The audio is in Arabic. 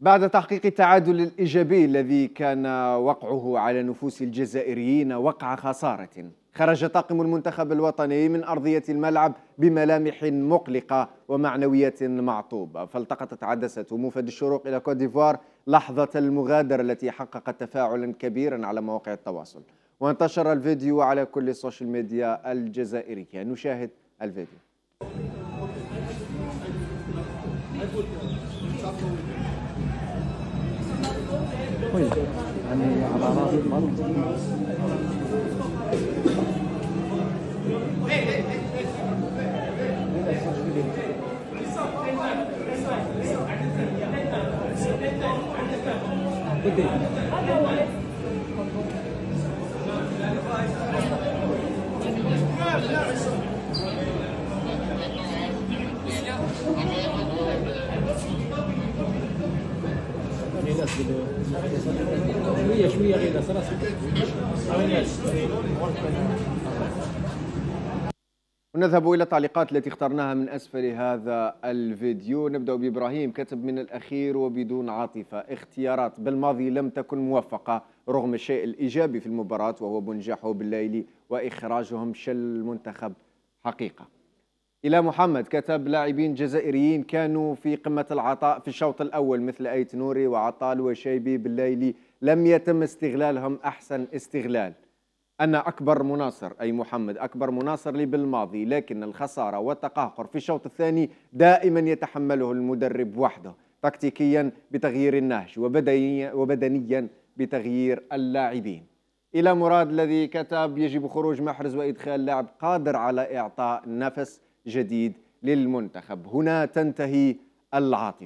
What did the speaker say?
بعد تحقيق التعادل الإيجابي الذي كان وقعه على نفوس الجزائريين وقع خسارة، خرج طاقم المنتخب الوطني من أرضية الملعب بملامح مقلقة ومعنويات معطوبة، فالتقطت عدسة موفد الشروق إلى كوت ديفوار لحظة المغادرة التي حققت تفاعلا كبيرا على مواقع التواصل، وانتشر الفيديو على كل السوشيال ميديا الجزائرية. نشاهد الفيديو. يعني على راسي شوية شوية غير ونذهب إلى التعليقات التي اخترناها من أسفل هذا الفيديو. نبدأ بإبراهيم، كتب: من الأخير وبدون عاطفة، اختيارات بالماضي لم تكن موفقة رغم الشيء الإيجابي في المباراة وهو بنجاحه بالليلي وإخراجهم شل المنتخب حقيقة. إلى محمد، كتب: لاعبين جزائريين كانوا في قمة العطاء في الشوط الأول مثل أيت نوري وعطال وشيبي، بالليلي لم يتم استغلالهم أحسن استغلال. أنا أكبر مناصر، أي محمد، أكبر مناصر لي بالماضي، لكن الخسارة والتقهقر في الشوط الثاني دائما يتحمله المدرب وحده، تكتيكيا بتغيير النهج وبدنيا بتغيير اللاعبين. إلى مراد، الذي كتب: يجب خروج محرز وإدخال لاعب قادر على إعطاء نفس جديد للمنتخب، هنا تنتهي العاطفة.